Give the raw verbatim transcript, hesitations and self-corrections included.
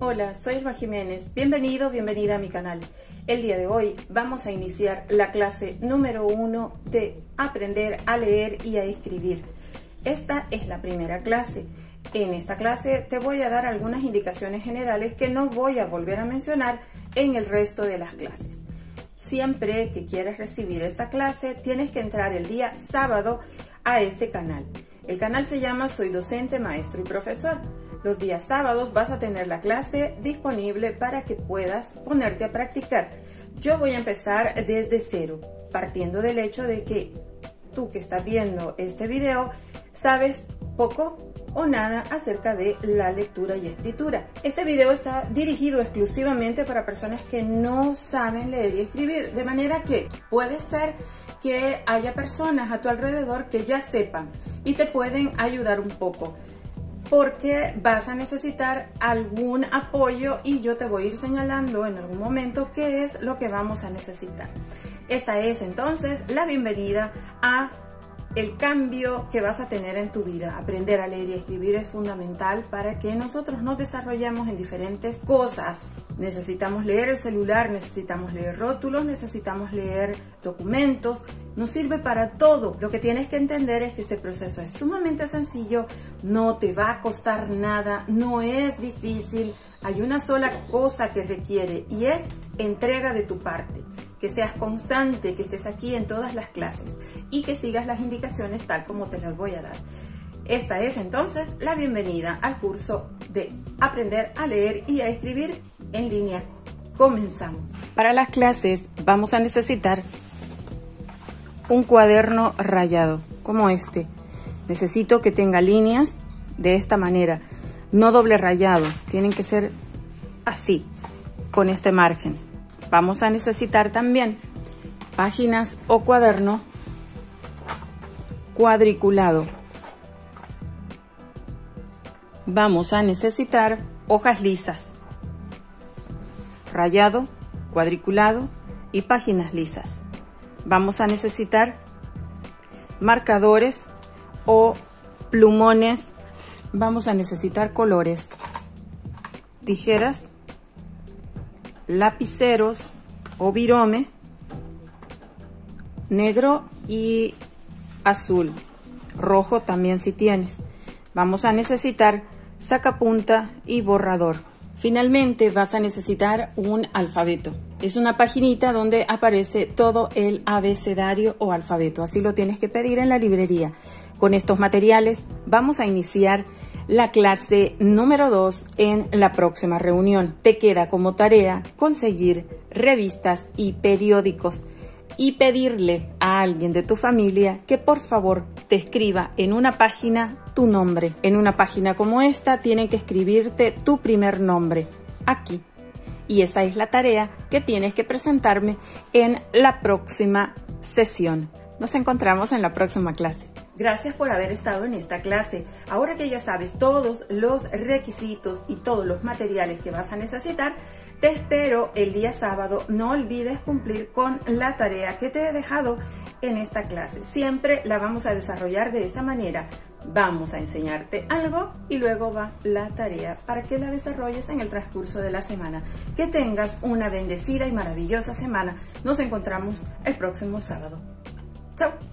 Hola, soy Alba Jiménez. Bienvenido, bienvenida a mi canal. El día de hoy vamos a iniciar la clase número uno de Aprender a leer y a escribir. Esta es la primera clase. En esta clase te voy a dar algunas indicaciones generales que no voy a volver a mencionar en el resto de las clases. Siempre que quieras recibir esta clase, tienes que entrar el día sábado a este canal. El canal se llama Soy Docente, Maestro y Profesor. Los días sábados vas a tener la clase disponible para que puedas ponerte a practicar. Yo voy a empezar desde cero, partiendo del hecho de que tú que estás viendo este video sabes poco o nada acerca de la lectura y escritura. Este video está dirigido exclusivamente para personas que no saben leer y escribir, de manera que puede ser que haya personas a tu alrededor que ya sepan y te pueden ayudar un poco, porque vas a necesitar algún apoyo y yo te voy a ir señalando en algún momento qué es lo que vamos a necesitar. Esta es entonces la bienvenida a el cambio que vas a tener en tu vida. Aprender a leer y escribir es fundamental para que nosotros nos desarrollemos en diferentes cosas. Necesitamos leer el celular, necesitamos leer rótulos, necesitamos leer documentos. Nos sirve para todo. Lo que tienes que entender es que este proceso es sumamente sencillo, no te va a costar nada, no es difícil. Hay una sola cosa que requiere y es entrega de tu parte. Que seas constante, que estés aquí en todas las clases y que sigas las indicaciones tal como te las voy a dar. Esta es entonces la bienvenida al curso de Aprender a leer y a escribir en línea. Comenzamos. Para las clases vamos a necesitar un cuaderno rayado como este. Necesito que tenga líneas de esta manera, no doble rayado, tienen que ser así, con este margen. Vamos a necesitar también páginas o cuaderno cuadriculado. Vamos a necesitar hojas lisas, rayado, cuadriculado y páginas lisas. Vamos a necesitar marcadores o plumones. Vamos a necesitar colores, tijeras, lapiceros o virome, negro y azul, rojo también si tienes. Vamos a necesitar sacapunta y borrador. Finalmente vas a necesitar un alfabeto. Es una paginita donde aparece todo el abecedario o alfabeto. Así lo tienes que pedir en la librería. Con estos materiales vamos a iniciar la clase número dos en la próxima reunión. Te queda como tarea conseguir revistas y periódicos y pedirle a alguien de tu familia que por favor te escriba en una página tu nombre. En una página como esta tienen que escribirte tu primer nombre aquí. Y esa es la tarea que tienes que presentarme en la próxima sesión. Nos encontramos en la próxima clase. Gracias por haber estado en esta clase. Ahora que ya sabes todos los requisitos y todos los materiales que vas a necesitar, te espero el día sábado. No olvides cumplir con la tarea que te he dejado en esta clase. Siempre la vamos a desarrollar de esa manera. Vamos a enseñarte algo y luego va la tarea para que la desarrolles en el transcurso de la semana. Que tengas una bendecida y maravillosa semana. Nos encontramos el próximo sábado. ¡Chao!